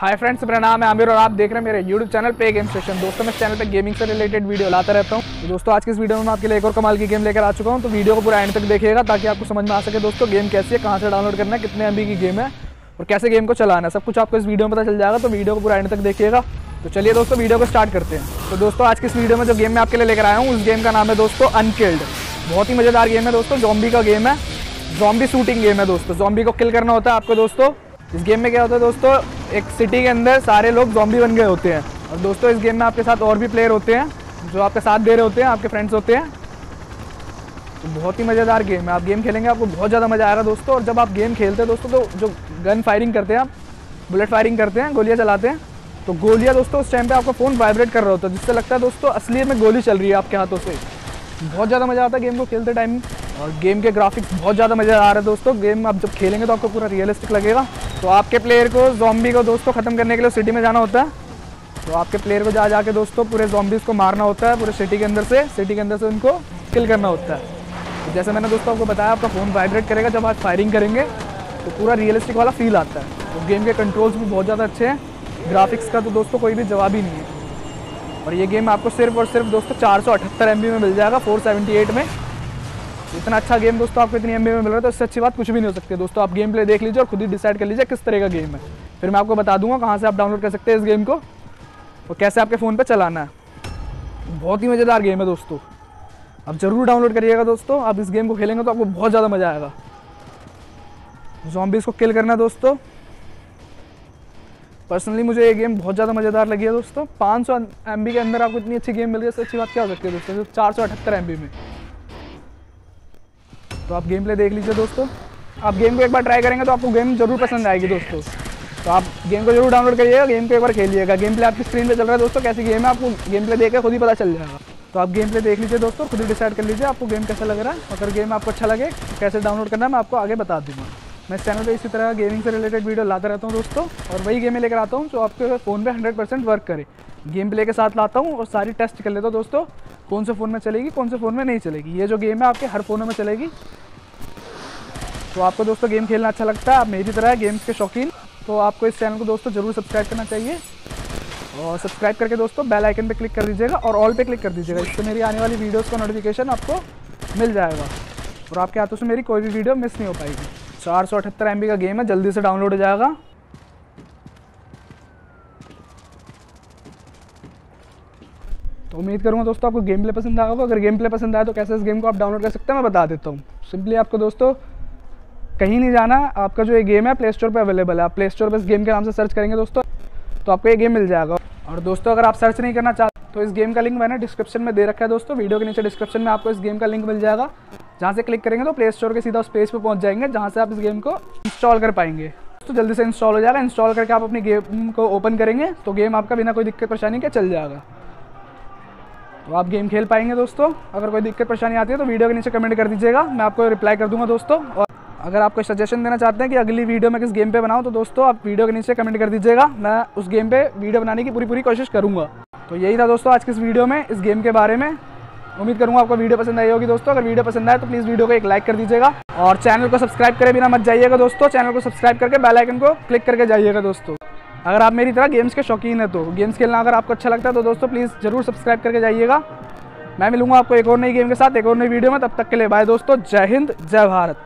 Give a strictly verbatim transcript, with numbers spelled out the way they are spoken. Hi friends, मेरा नाम है आमिर और आप देख रहे हैं मेरे YouTube channel play game station. दोस्तों, मैं इस चैनल पे गेमिंग से रिलेटेड वीडियो लाता रहता हूँ। तो दोस्तों, आज की इस वीडियो में मैं आपके लिए एक और कमाल की गेम लेकर आ चुका हूँ। तो वीडियो को पूरा एंड तक देखिएगा ताकि आपको समझ में आ सके दोस्तों गेम कैसी है, कहाँ से डाउनलोड करना है, कितने एमबी की गेम है और कैसे गेम को चलाना है। सब कुछ आपको इस वीडियो में पता चल जाएगा। तो वीडियो को पूरा एंड तक देखिएगा। तो चलिए दोस्तों, वीडियो को स्टार्ट करते हैं। तो दोस्तों, आज की इस वीडियो में जो गेम मैं आपके लिए लेकर आया हूँ उस गेम का नाम है दोस्तों अनकिल्ड। बहुत ही मज़ेदार गेम है दोस्तों। जॉम्बी का गेम है, जॉम्बी शूटिंग गेम है दोस्तों। जॉम्बी को किल करना होता है आपको दोस्तों। इस गेम में क्या होता है दोस्तों, एक सिटी के अंदर सारे लोग जॉम्बी बन गए होते हैं। और दोस्तों, इस गेम में आपके साथ और भी प्लेयर होते हैं जो आपके साथ दे रहे होते हैं, आपके फ्रेंड्स होते हैं। तो बहुत ही मज़ेदार गेम है। आप गेम खेलेंगे, आपको बहुत ज़्यादा मज़ा आएगा दोस्तों। और जब आप गेम खेलते हैं दोस्तों तो जो गन फायरिंग करते हैं, आप बुलेट फायरिंग करते हैं, गोलियाँ चलाते हैं, तो गोलियाँ दोस्तों उस टाइम पर आपका फ़ोन वाइब्रेट कर रहा होता है, जिससे लगता है दोस्तों असलियत में गोली चल रही है आपके हाथों से। बहुत ज़्यादा मज़ा आता है गेम को खेलते टाइम। और गेम के ग्राफिक्स बहुत ज़्यादा मज़ा आ रहा है दोस्तों। गेम आप जब खेलेंगे तो आपको पूरा रियलिस्टिक लगेगा। तो आपके प्लेयर को जॉम्बी को दोस्तों ख़त्म करने के लिए सिटी में जाना होता है। तो आपके प्लेयर को जा जाके दोस्तों पूरे जॉम्बीज़ को मारना होता है, पूरे सिटी के अंदर से सिटी के अंदर से उनको किल करना होता है। तो जैसे मैंने दोस्तों आपको बताया, आपका फ़ोन वाइब्रेट करेगा जब आप फायरिंग करेंगे, तो पूरा रियलिस्टिक वाला फील आता है। तो गेम के कंट्रोल्स भी बहुत ज़्यादा अच्छे हैं। ग्राफिक्स का तो दोस्तों कोई भी जवाब ही नहीं है। और ये गेम आपको सिर्फ और सिर्फ दोस्तों चार सौ अठहत्तर एम बी में मिल जाएगा, फोर सेवेंटी एट में। इतना अच्छा गेम दोस्तों आपको इतनी एमबी में मिल रहा है, तो इससे अच्छी बात कुछ भी नहीं हो सकती है दोस्तों। आप गेम प्ले देख लीजिए और खुद ही डिसाइड कर लीजिए किस तरह का गेम है। फिर मैं आपको बता दूंगा कहाँ से आप डाउनलोड कर सकते हैं इस गेम को और कैसे आपके फ़ोन पे चलाना है। बहुत ही मज़ेदार गेम है दोस्तों, आप ज़रूर डाउनलोड करिएगा दोस्तों। आप इस गेम को खेलेंगे तो आपको बहुत ज़्यादा मज़ा आएगा। ज़ॉम्बीज़ को किल करना दोस्तों। पर्सनली मुझे ये गेम बहुत ज़्यादा मज़ेदार लगी है दोस्तों। पाँच सौ एम बी के अंदर आपको इतनी अच्छी गेम मिल गई, इससे अच्छी बात क्या हो सकती है दोस्तों, चार सौ अठहत्तर एम बी में। तो आप गेम प्ले देख लीजिए दोस्तों। आप गेम को एक बार ट्राई करेंगे तो आपको गेम जरूर पसंद आएगी दोस्तों। तो आप गेम को जरूर डाउनलोड करिएगा, गेम को एक बार खेलिएगा। गेम प्ले आपकी स्क्रीन पे चल रहा है दोस्तों। कैसी गेम है आपको गेम प्ले देखकर खुद ही पता चल जाएगा। तो आप गेम प्ले देख लीजिए दोस्तों, खुद ही डिसाइड कर लीजिए आपको गेम कैसा लग रहा है। अगर गेम आपको अच्छा लगे कैसे डाउनलोड करना है मैं आपको आगे बता दूँगा। मैं इस चैनल पर इसी तरह गेमिंग से रिलेटेड वीडियो लाता रहता हूँ दोस्तों। और वही गेमें लेकर आता हूँ जो आपके फ़ोन पर हंड्रेड परसेंट वर्क करे। गेम प्ले के साथ लाता हूँ और सारी टेस्ट कर लेता हूँ दोस्तों, कौन से फ़ोन में चलेगी, कौन से फ़ोन में नहीं चलेगी। ये जो गेम है आपके हर फ़ोनों में चलेगी। तो आपको दोस्तों गेम खेलना अच्छा लगता है, आप मेरी तरह गेम्स के शौकीन, तो आपको इस चैनल को दोस्तों ज़रूर सब्सक्राइब करना चाहिए। और सब्सक्राइब करके दोस्तों बेल आइकन पे क्लिक कर दीजिएगा और ऑल पे क्लिक कर दीजिएगा। इससे मेरी आने वाली वीडियोस का नोटिफिकेशन आपको मिल जाएगा और आपके हाथों से मेरी कोई भी वीडियो मिस नहीं हो पाएगी। चार सौ अठहत्तर एम बी का गेम है, जल्दी से डाउनलोड हो जाएगा। तो उम्मीद करूँगा दोस्तों आपको गेम प्ले पसंद आएगा। अगर गेम प्ले पसंद आए तो कैसे इस गेम को आप डाउनलोड कर सकते हैं मैं बता देता हूँ। सिंपली आपको दोस्तों कहीं नहीं जाना, आपका जो ये गेम है प्ले स्टोर पर अवेलेबल है। आप प्ले स्टोर पर इस गेम के नाम से सर्च करेंगे दोस्तों तो आपको ये गेम मिल जाएगा। और दोस्तों अगर आप सर्च नहीं करना चाहते तो इस गेम का लिंक मैंने डिस्क्रिप्शन में दे रखा है दोस्तों। वीडियो के नीचे डिस्क्रिप्शन में आपको इस गेम का लिंक मिल जाएगा, जहाँ से क्लिक करेंगे तो प्ले स्टोर के सीधा उस पेज पर पहुँच जाएंगे जहाँ से आप इस गेम को इंस्टॉल कर पाएंगे। तो जल्दी से इंस्टॉल हो जाएगा। इंस्टॉल करके आप अपनी गेम को ओपन करेंगे तो गेम आपका बिना कोई दिक्कत परेशानी के चल जाएगा। तो आप गेम खेल पाएंगे दोस्तों। अगर कोई दिक्कत परेशानी आती है तो वीडियो के नीचे कमेंट कर दीजिएगा, मैं आपको रिप्लाई कर दूँगा दोस्तों। और अगर आप कोई सजेशन देना चाहते हैं कि अगली वीडियो में किस गेम पे बनाऊं तो दोस्तों आप वीडियो के नीचे कमेंट कर दीजिएगा। मैं उस गेम पे वीडियो बनाने की पूरी पूरी कोशिश करूंगा। तो यही था दोस्तों आज की इस वीडियो में इस गेम के बारे में। उम्मीद करूंगा आपको वीडियो पसंद आई होगी दोस्तों। अगर वीडियो पसंद आए तो प्लीज़ वीडियो को एक लाइक कर दीजिएगा और चैनल को सब्सक्राइब करे बिना मत जाइएगा दोस्तों। चैनल को सब्सक्राइब करके बेल आइकन को क्लिक करके जाइएगा दोस्तों। अगर आप मेरी तरह गेम्स के शौकीन है, तो गेम्स खेलना अगर आपको अच्छा लगता है तो दोस्तों प्लीज़ जरूर सब्सक्राइब करके जाइएगा। मैं मिलूंगा आपको एक और नई गेम के साथ एक और नई वीडियो में। तब तक के लिए बाय दोस्तों। जय हिंद, जय भारत।